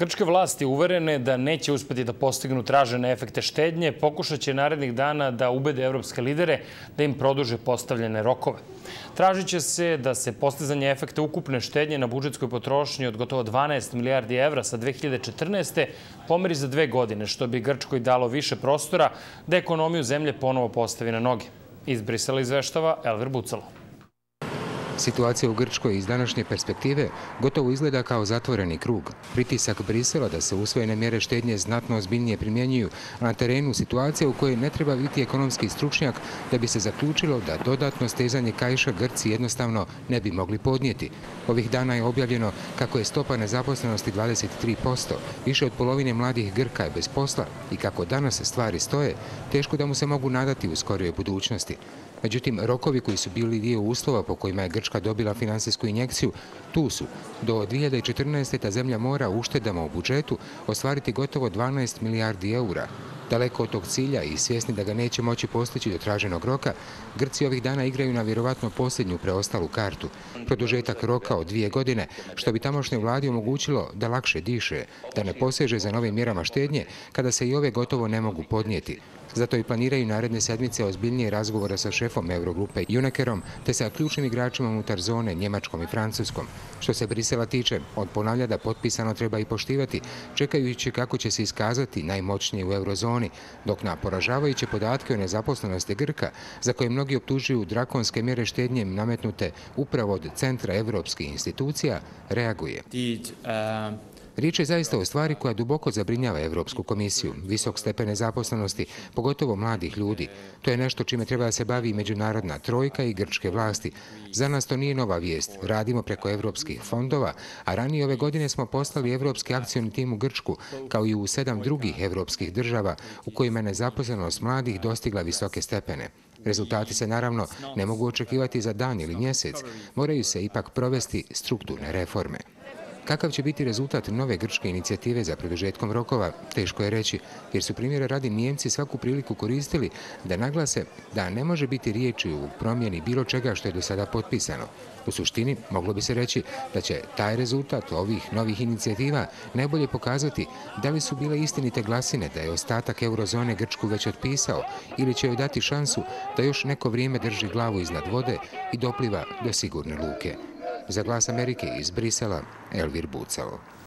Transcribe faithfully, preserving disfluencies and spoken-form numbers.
Grčke vlasti uverene da neće uspeti da postignu tražene efekte štednje, pokušat će narednih dana da ubede evropske lidere da im produže postavljene rokove. Tražit će se da se postizanje efekta ukupne štednje na budžetskoj potrošnji od gotovo dvanaest milijardi evra sa dve hiljade četrnaeste pomeri za dve godine, što bi Grčkoj dalo više prostora da ekonomiju zemlje ponovo postavi na noge. Iz Brisela izveštava Elvir Bucalo. Situacija u Grčkoj iz današnje perspektive gotovo izgleda kao zatvoreni krug. Pritisak Brisela da se usvojene mjere štednje znatno ozbiljnije primjenjuju, a na terenu situacija u kojoj ne treba biti ekonomski stručnjak da bi se zaključilo da dodatno stezanje kaiša Grci jednostavno ne bi mogli podnijeti. Ovih dana je objavljeno kako je stopa nezaposlenosti dvadeset tri posto, više od polovine mladih Grka je bez posla i kako danas stvari stoje, teško da mu se mogu nadati u skorijoj budućnosti. Međutim, rokovi koji su bili dio uslova po kojima je Grčka dobila finansijsku injekciju, tu su. Do dve hiljade četrnaeste ta zemlja mora uštedama u budžetu ostvariti gotovo dvanaest milijardi eura. Daleko od tog cilja i svjesni da ga neće moći postići do traženog roka, Grci ovih dana igraju na vjerovatno posljednju preostalu kartu. Produžetak roka od dvije godine, što bi tamošnje vladi omogućilo da lakše diše, da ne poseže za novim mjerama štednje, kada se i ove gotovo ne mogu podnijeti. Zato i planiraju naredne sedmice ozbiljnije razgovore sa šefom Eurogrupe Junckerom te sa ključnim igračima unutar zone Njemačkom i Francuskom. Što se Brisela tiče, on ponavlja da potpisano treba i poštivati, čekajući kako će se iskazati najmoćnije u eurozoni, dok na poražavajuće podatke o nezaposlenosti Grka, za koje mnogi optužuju drakonske mjere štednje nametnute upravo od centra evropskih institucija, reaguje. Riječ je zaista o stvari koja duboko zabrinjava Evropsku komisiju. Visok stepen nezaposlenosti, pogotovo mladih ljudi. To je nešto čime treba da se bavi međunarodna trojka i grčke vlasti. Za nas to nije nova vijest. Radimo preko evropskih fondova, a ranije ove godine smo poslali Evropski akcioni tim u Grčku, kao i u sedam drugih evropskih država u kojima je nezaposlenost mladih dostigla visoke stepene. Rezultati se naravno ne mogu očekivati za dan ili mjesec. Moraju se ipak provesti strukturne reforme. Kakav će biti rezultat nove grčke inicijative za produžetkom rokova, teško je reći, jer su primjera radi Nijemci svaku priliku koristili da naglase da ne može biti riječi u promjeni bilo čega što je do sada potpisano. U suštini, moglo bi se reći da će taj rezultat ovih novih inicijativa najbolje pokazati da li su bile istinite glasine da je ostatak eurozone Grčku već otpisao ili će joj dati šansu da još neko vrijeme drži glavu iznad vode i dopliva do sigurne luke. Za Glas Amerike iz Brisela, Elvir Bucalo.